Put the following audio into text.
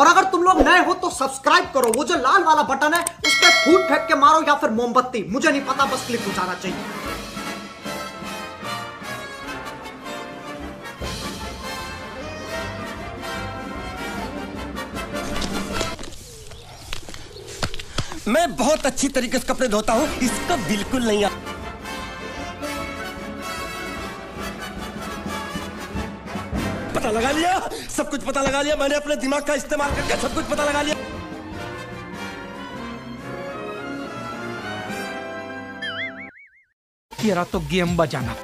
और अगर तुम लोग नए हो तो सब्सक्राइब करो, वो जो लाल वाला बटन है उस पर फूट फेंक के मारो या फिर मोमबत्ती, मुझे नहीं पता, बस क्लिक हो जाना चाहिए। मैं बहुत अच्छी तरीके से कपड़े धोता हूँ, इसका बिल्कुल नहीं आता। पता लगा लिया, सब कुछ पता लगा लिया मैंने, अपने दिमाग का इस्तेमाल करके सब कुछ पता लगा लिया। तेरा तो गेम बजाना।